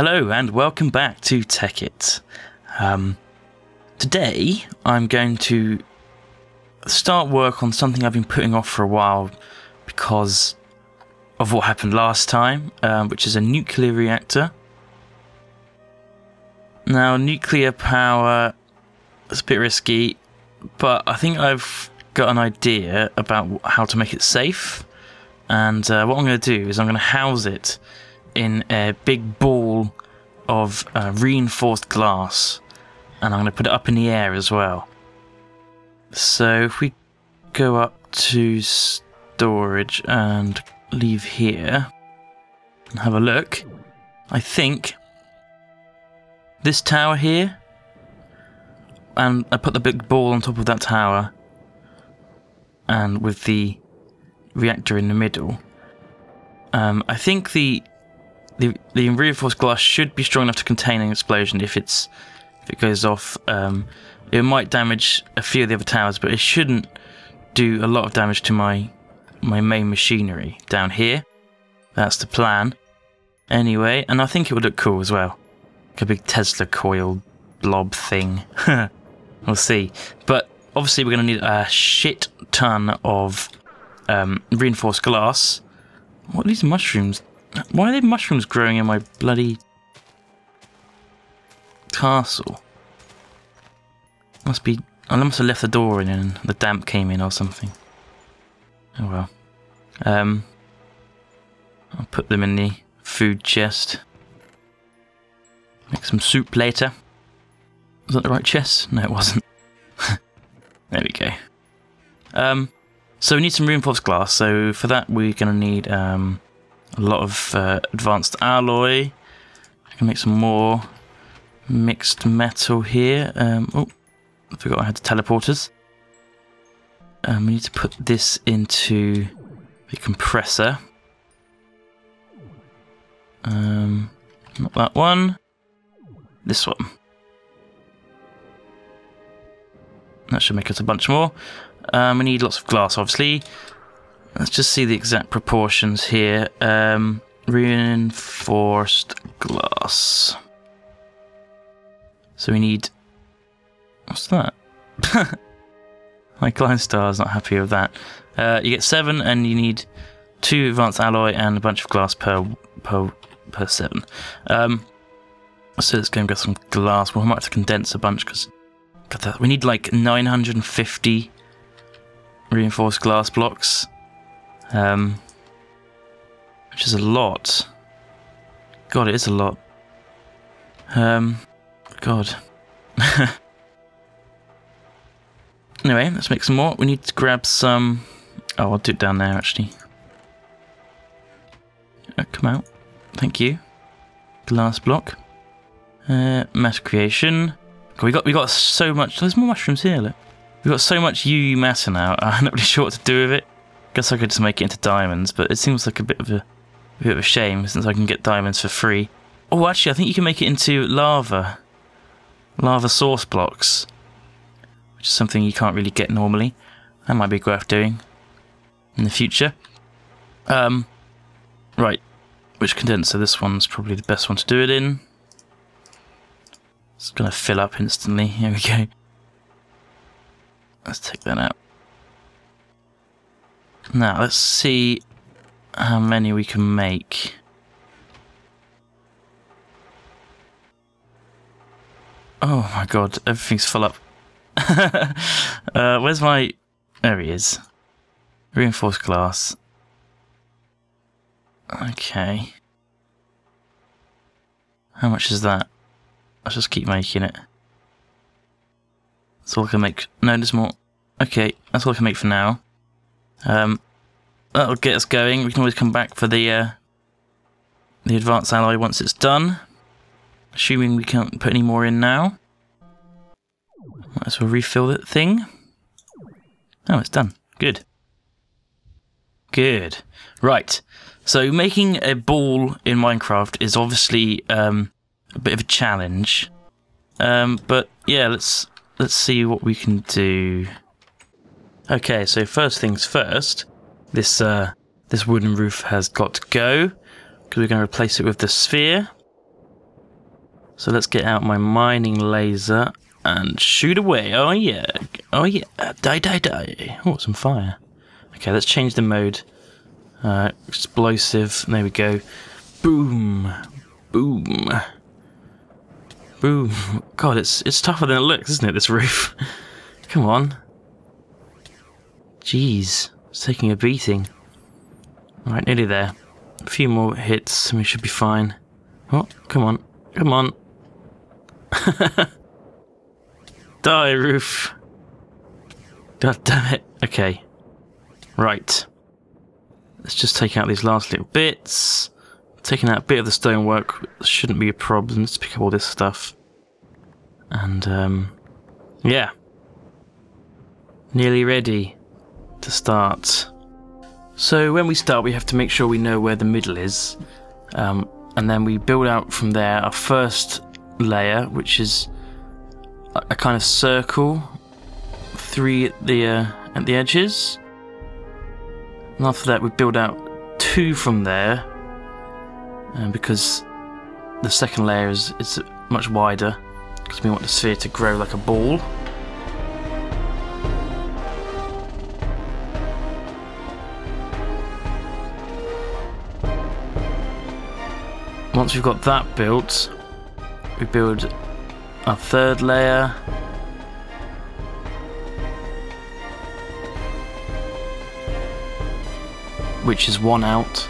Hello and welcome back to Tech It. Today I'm going to start work on something I've been putting off for a while because of what happened last time, which is a nuclear reactor. Now, nuclear power is a bit risky, but I think I've got an idea about how to make it safe. And what I'm going to do is I'm going to house it in a big ball of reinforced glass, and I'm going to put it up in the air as well. So if we go up to storage and leave here and have a look, I think this tower here, and I put the big ball on top of that tower and with the reactor in the middle. I think the reinforced glass should be strong enough to contain an explosion. If it goes off, it might damage a few of the other towers, but it shouldn't do a lot of damage to my main machinery down here. That's the plan, anyway. And I think it would look cool as well, like a big Tesla coil blob thing. We'll see. But obviously, we're going to need a shit ton of reinforced glass. What are these mushrooms? Why are there mushrooms growing in my bloody castle? Must be... I must have left the door in and the damp came in or something. Oh well. I'll put them in the food chest. Make some soup later. Was that the right chest? No, it wasn't. There we go. So we need some reinforced glass. So for that we're going to need... a lot of advanced alloy. I can make some more mixed metal here. Oh, I forgot I had the teleporters. We need to put this into the compressor. Not that one. This one. That should make us a bunch more. We need lots of glass, obviously. Let's just see the exact proportions here. Reinforced glass. So we need... What's that? My client star is not happy with that. You get 7 and you need 2 advanced alloy and a bunch of glass per 7. So let's go and get some glass. Well, I might have to condense a bunch because... We need like 950 reinforced glass blocks. Which is a lot. God, it is a lot. God. Anyway, let's make some more. We need to grab some... Oh, I'll do it down there, actually. Come out. Thank you. Glass block. Mass creation. God, we got so much... There's more mushrooms here, look. We've got so much UU matter now. I'm not really sure what to do with it. Guess I could just make it into diamonds, but it seems like a bit of a shame since I can get diamonds for free. Oh, actually, I think you can make it into lava source blocks, which is something you can't really get normally. That might be worth doing in the future. Right, which condenser? This one's probably the best one to do it in. It's gonna fill up instantly. Here we go. Let's take that out. Now, let's see how many we can make. Oh my god, everything's full up. Where's my... There he is. Reinforced glass. Okay. How much is that? I'll just keep making it. That's all I can make. No, there's more. Okay, that's all I can make for now. That'll get us going. We can always come back for the advanced alloy once it's done. Assuming we can't put any more in now. Might as well refill that thing. Oh, it's done. Good. Good. Right. So making a ball in Minecraft is obviously a bit of a challenge. But yeah, let's see what we can do. Okay, so first things first, this wooden roof has got to go because we're going to replace it with the sphere. So let's get out my mining laser and shoot away. Oh yeah, oh yeah, die, die, die. Oh, some fire. Okay, let's change the mode. Explosive, there we go. Boom, boom, boom. God, it's tougher than it looks, isn't it, this roof? Come on. Jeez, it's taking a beating. Alright, nearly there. A few more hits and we should be fine. Oh, come on, come on. Die, roof. God damn it. Okay. Right. Let's just take out these last little bits. Taking out a bit of the stonework shouldn't be a problem. Let's pick up all this stuff. And, yeah. Nearly ready to start. So when we start, we have to make sure we know where the middle is. And then we build out from there our first layer, which is a kind of circle, three at the edges, and after that we build out two from there, because the second layer is much wider, because we want the sphere to grow like a ball. Once we've got that built, we build our third layer. Which is one out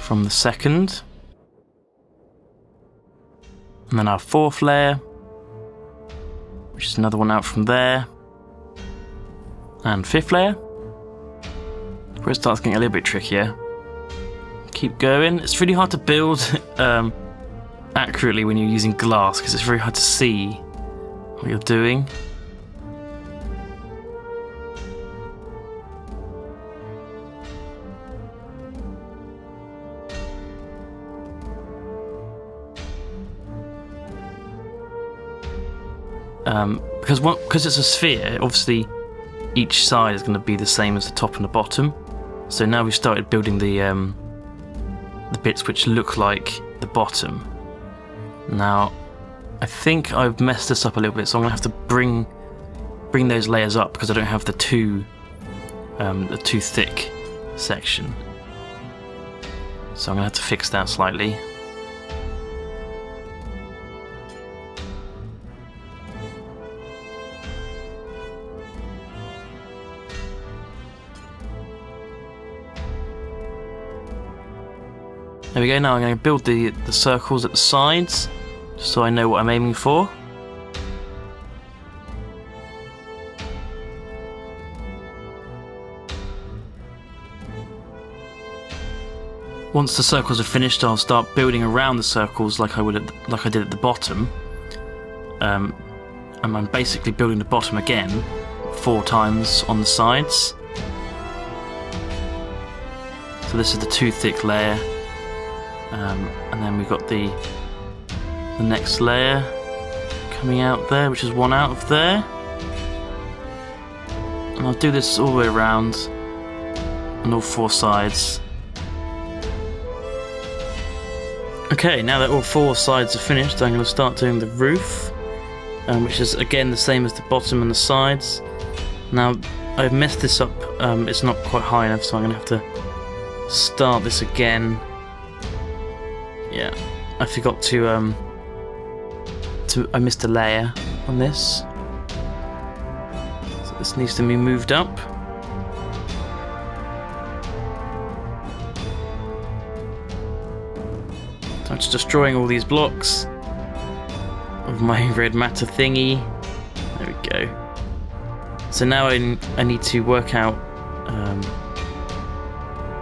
from the second. And then our fourth layer. Which is another one out from there. And fifth layer. Where it starts getting a little bit trickier. Keep going. It's really hard to build accurately when you're using glass, because it's very hard to see what you're doing. Because it's a sphere, obviously each side is going to be the same as the top and the bottom. So now we've started building the bits which look like the bottom. Now, I think I've messed this up a little bit, so I'm gonna have to bring those layers up because I don't have the too thick section. So I'm gonna have to fix that slightly. There we go, now I'm going to build the circles at the sides, just so I know what I'm aiming for. Once the circles are finished, I'll start building around the circles like I did at the bottom. And I'm basically building the bottom again, 4 times on the sides. So this is the too thick layer. And then we've got the next layer coming out there, which is one out of there. And I'll do this all the way around on all 4 sides. Okay, now that all 4 sides are finished, I'm going to start doing the roof, which is again the same as the bottom and the sides. Now, I've messed this up, it's not quite high enough, so I'm going to have to start this again. Yeah, I forgot to, I missed a layer on this, so this needs to be moved up. So I'm just destroying all these blocks of my red matter thingy. There we go. So now I need to work out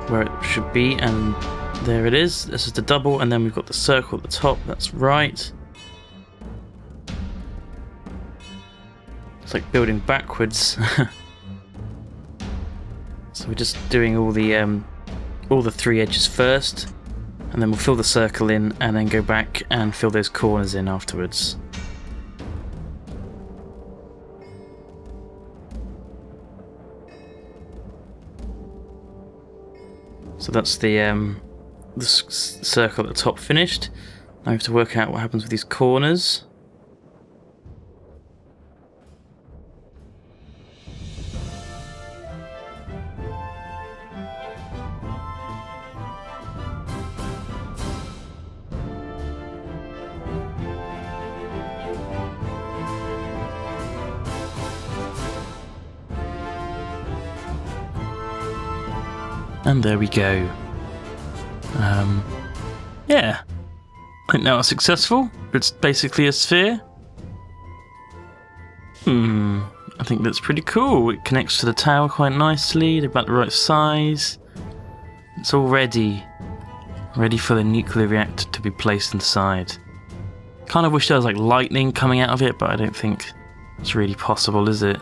where it should be, and there it is, this is the double, and then we've got the circle at the top, that's right. It's like building backwards. So we're just doing all the 3 edges first, and then we'll fill the circle in, and then go back and fill those corners in afterwards. So that's the circle at the top finished. I have to work out what happens with these corners. And there we go. Yeah. I think that was successful. It's basically a sphere. I think that's pretty cool. It connects to the tower quite nicely. They're about the right size. It's all ready. Ready for the nuclear reactor to be placed inside. Kind of wish there was like lightning coming out of it, but I don't think it's really possible, is it?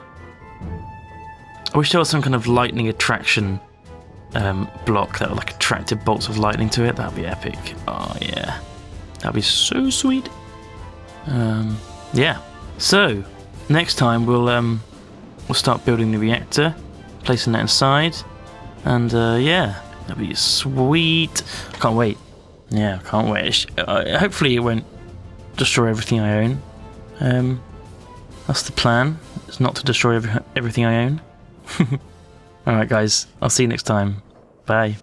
I wish there was some kind of lightning attraction block that would like attracted bolts of lightning to it. That'd be epic. Oh yeah, that'd be so sweet. Yeah. So next time we'll start building the reactor, placing that inside, and yeah, that'd be sweet. I can't wait. Yeah, I can't wait. Hopefully it won't destroy everything I own. That's the plan. It's not to destroy everything I own. Alright guys, I'll see you next time. Bye.